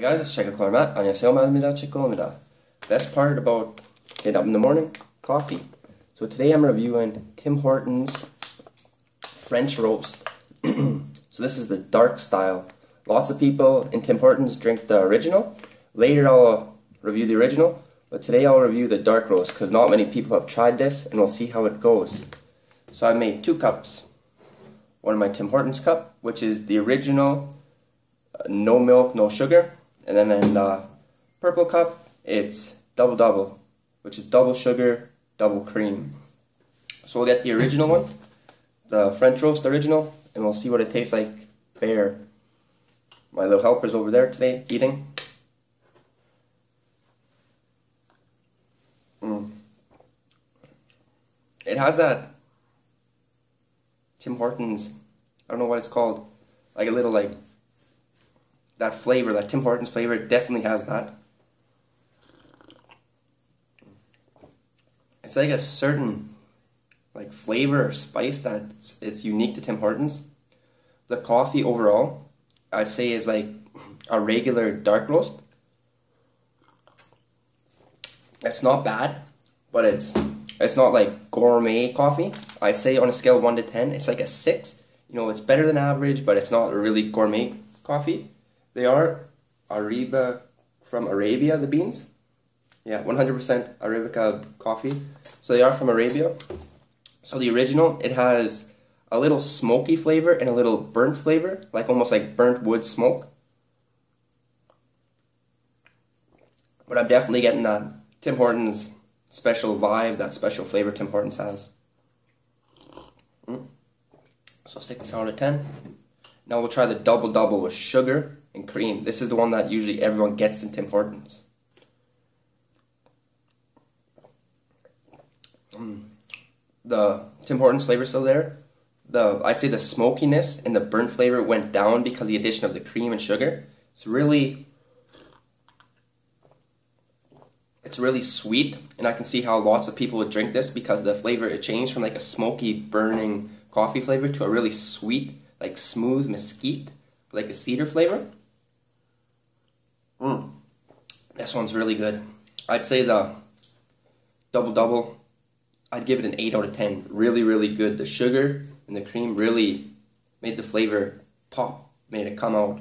Hey guys, it's Checkacola Matt. 안녕하세요, 마트입니다. Checkacola. Best part about getting up in the morning, coffee. So today I'm reviewing Tim Hortons French roast. So this is the dark style. Lots of people in Tim Hortons drink the original. Later I'll review the original, but today I'll review the dark roast because not many people have tried this, and we'll see how it goes. So I made 2 cups. One of my Tim Hortons cup, which is the original, no milk, no sugar. And then in the purple cup, it's Double Double, which is double sugar, double cream. So we'll get the original one, the French roast original, and we'll see what it tastes like bare. My little helper's over there today, eating. It has that Tim Hortons, I don't know what it's called, like a little like that flavor, that Tim Hortons flavor, it definitely has that. It's like a certain like flavor or spice that it's unique to Tim Hortons. The coffee overall, I'd say, is like a regular dark roast. It's not bad, but it's not like gourmet coffee. I'd say on a scale of 1 to 10, it's like a 6. You know, it's better than average, but it's not really gourmet coffee. They are Arabica, from Arabia, the beans. Yeah, 100% Arabica coffee. So they are from Arabia. So the original, it has a little smoky flavor and a little burnt flavor, like almost like burnt wood smoke. But I'm definitely getting that Tim Hortons special vibe, that special flavor Tim Hortons has. So I'll stick this out at 10. Now we'll try the Double Double with sugar and cream. This is the one that usually everyone gets in Tim Hortons. The Tim Hortons flavor still there. I'd say the smokiness and the burnt flavor went down because of the addition of the cream and sugar. It's really sweet, and I can see how lots of people would drink this because the flavor, it changed from like a smoky, burning coffee flavor to a really sweet, like smooth mesquite, like a cedar flavor. This one's really good. I'd say the Double Double, I'd give it an 8 out of 10. Really, really good. The sugar and the cream really made the flavor pop, made it come out.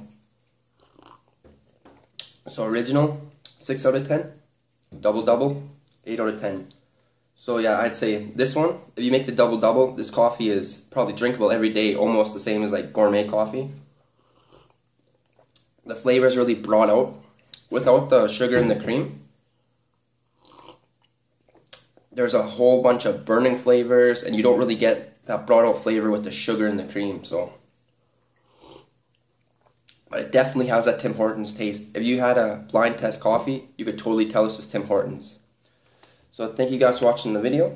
So original, 6 out of 10. Double Double, 8 out of 10. So yeah, I'd say this one, if you make the Double Double, this coffee is probably drinkable every day, almost the same as like gourmet coffee. The flavor is really brought out without the sugar and the cream. There's a whole bunch of burning flavors, and you don't really get that brought out flavor with the sugar and the cream. So, but it definitely has that Tim Hortons taste. If you had a blind test coffee, you could totally tell this is Tim Hortons. So thank you guys for watching the video.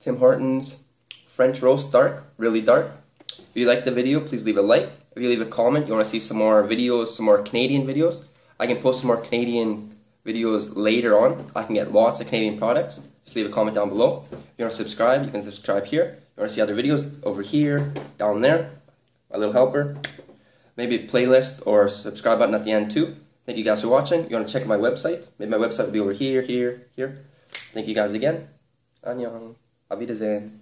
Tim Hortons French roast dark, really dark. If you like the video, please leave a like. If you leave a comment, you want to see some more videos, some more Canadian videos, I can post some more Canadian videos later on. I can get lots of Canadian products. Just leave a comment down below. If you want to subscribe, you can subscribe here. If you want to see other videos, over here, down there, my little helper. Maybe a playlist or subscribe button at the end too. Thank you guys for watching. You want to check out my website. Maybe my website will be over here. Thank you guys again. Annyeong. Auf Wiedersehen.